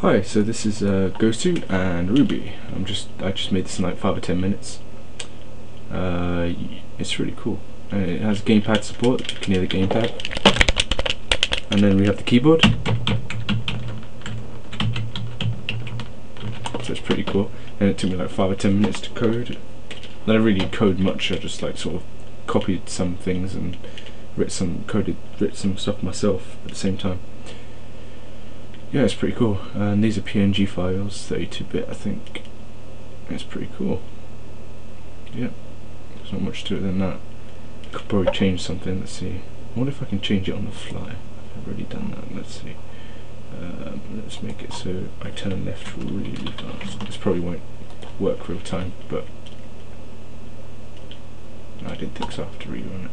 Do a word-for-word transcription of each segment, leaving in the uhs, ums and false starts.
Hi, so this is uh, Gosu and Ruby. I'm just I just made this in like five or ten minutes. Uh, it's really cool. And it has gamepad support. You can hear the gamepad. And then we have the keyboard. So it's pretty cool. And it took me like five or ten minutes to code. I don't really code much. I just like sort of copied some things and writ some coded writ some stuff myself at the same time. Yeah, it's pretty cool. Uh, and these are P N G files, thirty-two bit, I think. It's pretty cool. Yeah, there's not much to it than that. I could probably change something. Let's see. I wonder if I can change it on the fly. I've already done that. Let's see. Um, let's make it so I turn left really fast. This probably won't work real time, but I didn't think so. I have to rerun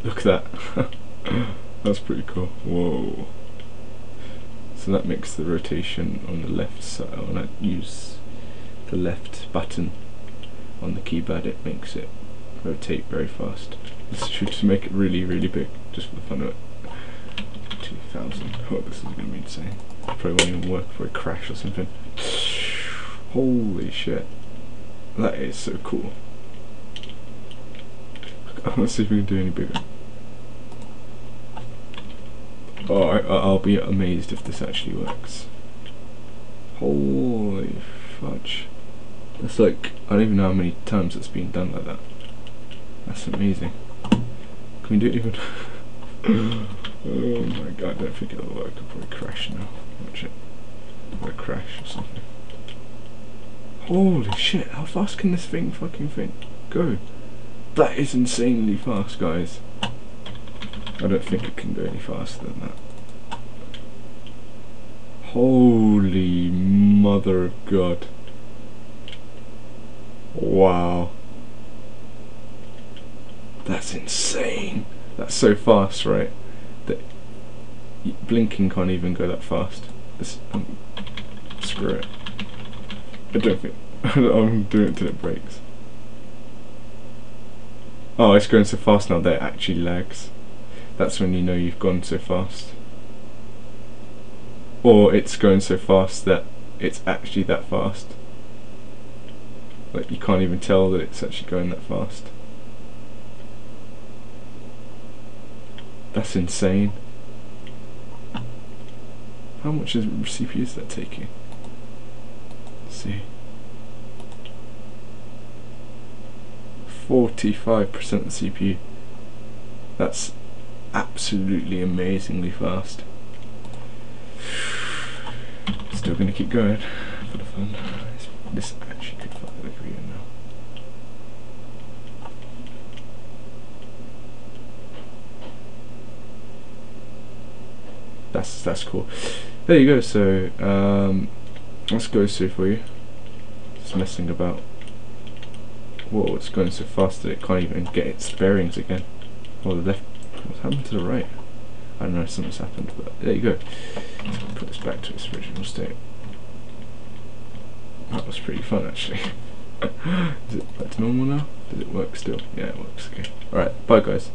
it. Look at that. That's pretty cool. Whoa. So that makes the rotation on the left side. When I use the left button on the keypad, it makes it rotate very fast. This should just make it really, really big, just for the fun of it. two thousand. Oh, this is going to be insane. Probably won't even work for a crash or something. Holy shit. That is so cool. Let's see if we can do any bigger. Oh, I, I'll be amazed if this actually works. Holy fudge. That's like, I don't even know how many times it's been done like that. That's amazing. Can we do it even? Oh my god, I don't think it'll work. I'll probably crash now. Watch it. Or crash or something. Holy shit, how fast can this thing fucking thing go? That is insanely fast, guys. I don't think it can go any faster than that. Holy mother of God. Wow. That's insane. That's so fast, right? That blinking can't even go that fast. This, um, screw it. I don't think. I'm doing it till it breaks. Oh, it's going so fast now that it actually lags. That's when you know you've gone so fast. Or it's going so fast that it's actually that fast. Like you can't even tell that it's actually going that fast. That's insane. How much is C P U is that taking? Let's see. forty-five percent C P U. That's absolutely amazingly fast. Still gonna keep going for the fun. This, this actually could fuck the video now. That's that's cool. There you go. So um, let's go through for you. Just messing about. Whoa! It's going so fast that it can't even get its bearings again. Or the left. What's happened to the right? I don't know, something's happened, but there you go. Let's put this back to its original state. That was pretty fun, actually. Is it back to normal now? Does it work still? Yeah, it works, okay. Alright, bye guys.